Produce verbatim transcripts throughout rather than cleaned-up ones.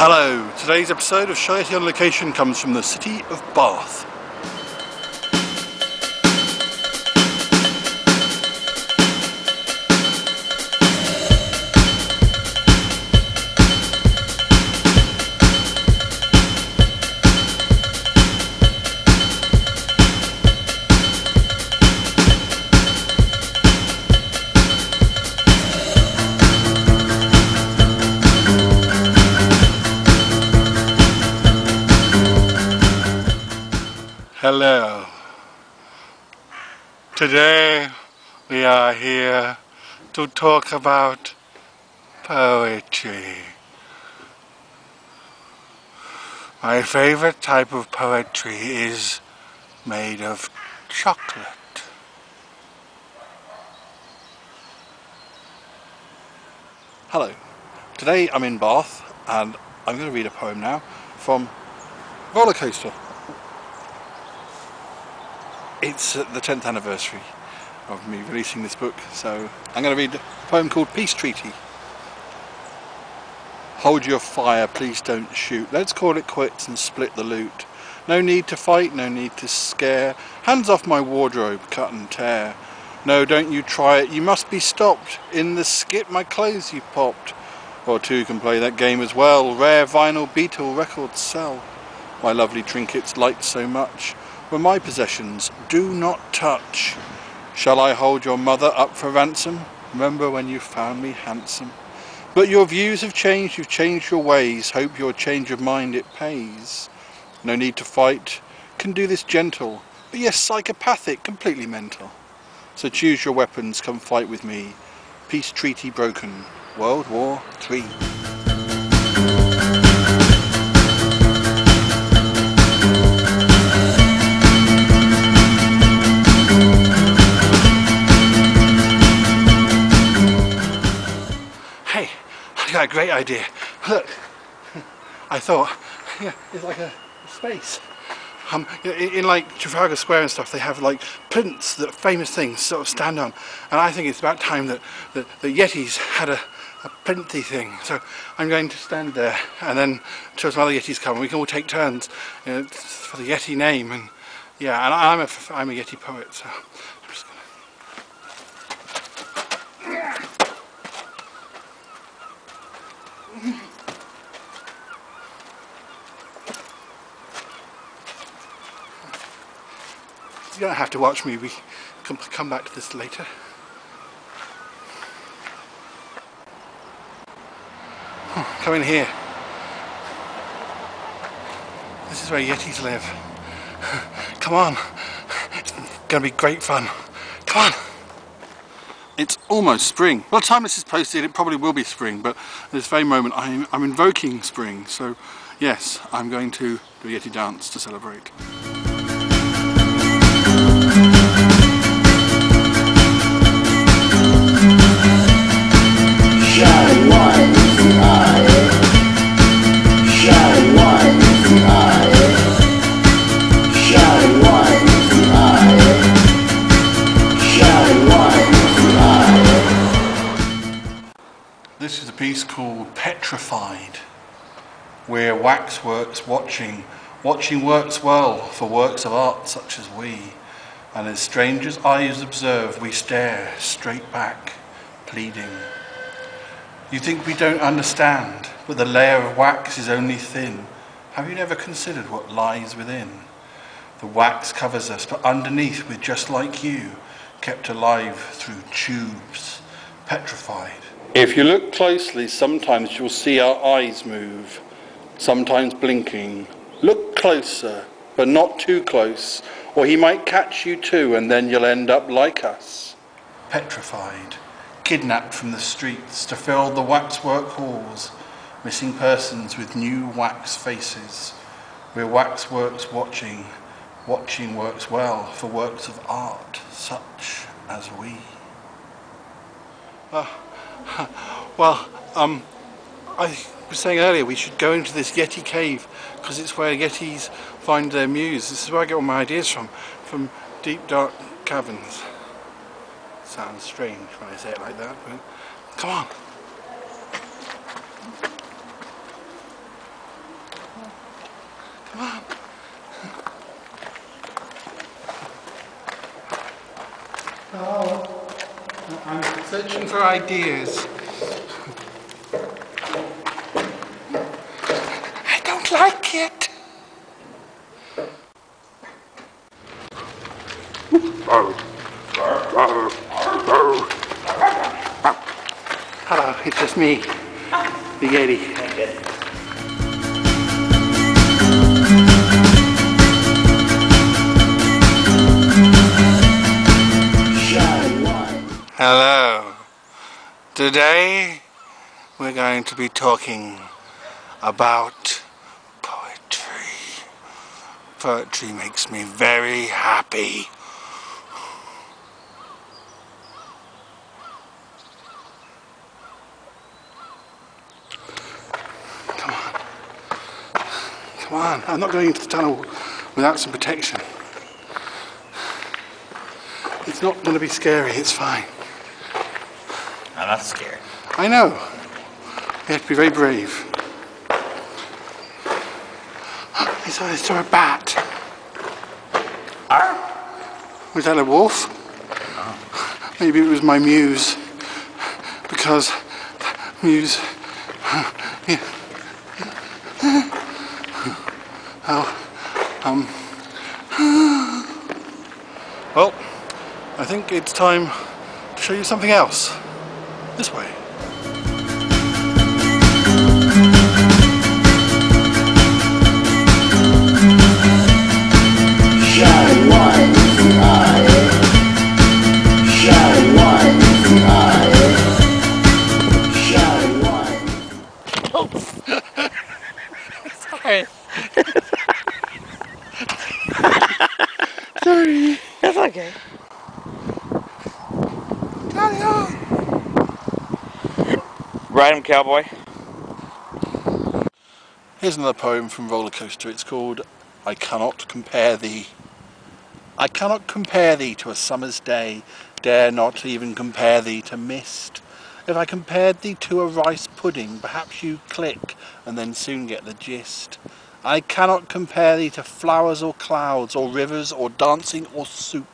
Hello, today's episode of Shy Yeti on Location comes from the city of Bath. Hello. Today we are here to talk about poetry. My favorite type of poetry is made of chocolate. Hello. Today I'm in Bath and I'm going to read a poem now from Rollercoaster. It's the tenth anniversary of me releasing this book, so I'm going to read a poem called Peace Treaty. Hold your fire, please don't shoot. Let's call it quits and split the loot. No need to fight, no need to scare. Hands off my wardrobe, cut and tear. No, don't you try it, you must be stopped. In the skip, my clothes you popped. Or two can play that game as well. Rare vinyl, Beatle, records sell. My lovely trinkets light so much. Were my possessions, do not touch. Shall I hold your mother up for ransom? Remember when you found me handsome. But your views have changed, you've changed your ways. Hope your change of mind it pays. No need to fight, can do this gentle. But yes, psychopathic, completely mental. So choose your weapons, come fight with me. Peace treaty broken, World War Three. A great idea. Look, I thought, yeah, it's like a space. Um, in like Trafalgar Square and stuff, they have like plinths that famous things sort of stand on. And I think it's about time that the Yetis had a, a plinthy thing. So I'm going to stand there, and then till some other Yetis come, and we can all take turns, you know, for the Yeti name. And yeah, and I'm a I'm a Yeti poet, so. You don't have to watch me, we can come back to this later. Oh, come in here. This is where Yetis live. Come on. It's going to be great fun. Come on. It's almost spring. By the time this is posted, it probably will be spring, but at this very moment, I'm, I'm invoking spring. So, yes, I'm going to do a Yeti dance to celebrate. This is a piece called Petrified. We're waxworks watching, watching works well for works of art such as we. And as strangers' eyes observe, we stare straight back, pleading. You think we don't understand, but the layer of wax is only thin. Have you never considered what lies within? The wax covers us, but underneath we're just like you, kept alive through tubes, petrified. If you look closely, sometimes you'll see our eyes move, sometimes blinking. Look closer, but not too close, or he might catch you too, and then you'll end up like us. Petrified, kidnapped from the streets to fill the waxwork halls, missing persons with new wax faces. We're waxworks watching, watching works well for works of art such as we. Uh. Well, um, I was saying earlier we should go into this Yeti cave because it's where Yetis find their muse. This is where I get all my ideas from, from deep dark caverns. Sounds strange when I say it like that, but come on. Searching for ideas. I don't like it. Hello, it's just me, the Yeti. Hello. Today we're going to be talking about poetry. Poetry makes me very happy. Come on. Come on. I'm not going into the tunnel without some protection. It's not going to be scary. It's fine. I'm not scared. I know. You have to be very brave. I saw, I saw a bat. Arr? Was that a wolf? No. Maybe it was my muse. Because muse. Yeah. Oh, um. Well, I think it's time to show you something else. This way. Sorry. Sorry. That's okay. Ride 'em, cowboy. Here's another poem from Rollercoaster. It's called I Cannot Compare Thee. I cannot compare thee to a summer's day, dare not even compare thee to mist. If I compared thee to a rice pudding, perhaps you click and then soon get the gist. I cannot compare thee to flowers or clouds or rivers or dancing or soup.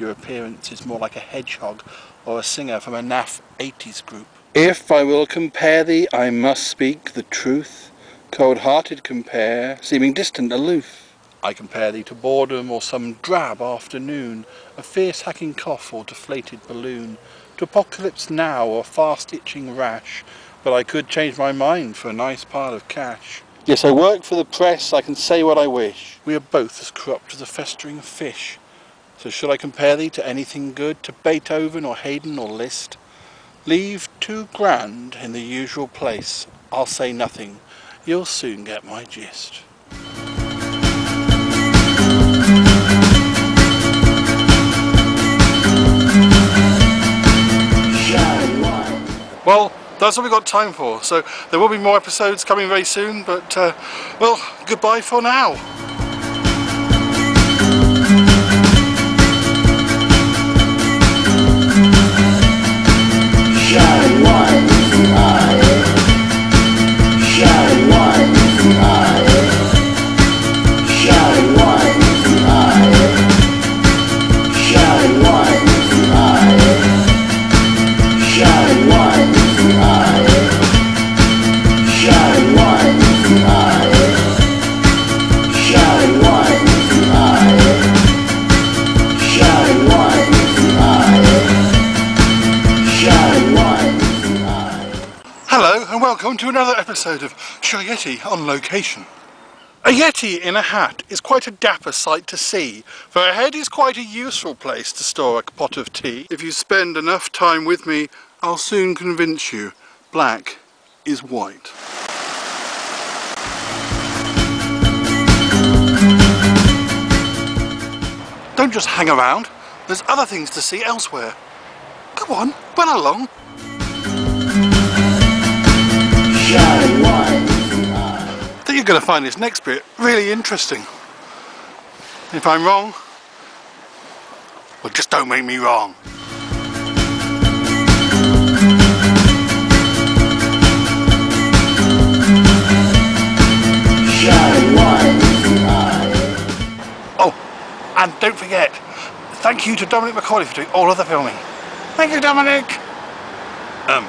Your appearance is more like a hedgehog or a singer from a naff eighties group. If I will compare thee, I must speak the truth. Cold-hearted compare, seeming distant, aloof. I compare thee to boredom or some drab afternoon, a fierce hacking cough or deflated balloon, to apocalypse now or fast itching rash, but I could change my mind for a nice pile of cash. Yes, I work for the press, I can say what I wish. We are both as corrupt as a festering fish. So should I compare thee to anything good, to Beethoven or Haydn or Liszt? Leave two grand in the usual place. I'll say nothing. You'll soon get my gist. Well, that's all we've got time for. So there will be more episodes coming very soon. But, uh, well, goodbye for now. Welcome to another episode of Shy Yeti on Location. A yeti in a hat is quite a dapper sight to see, for a head is quite a useful place to store a pot of tea. If you spend enough time with me, I'll soon convince you black is white. Don't just hang around, there's other things to see elsewhere. Come on, run along. I think you're going to find this next bit really interesting. If I'm wrong, well, just don't make me wrong. Oh, and don't forget, thank you to Dominic McCauley for doing all of the filming. Thank you, Dominic! Um.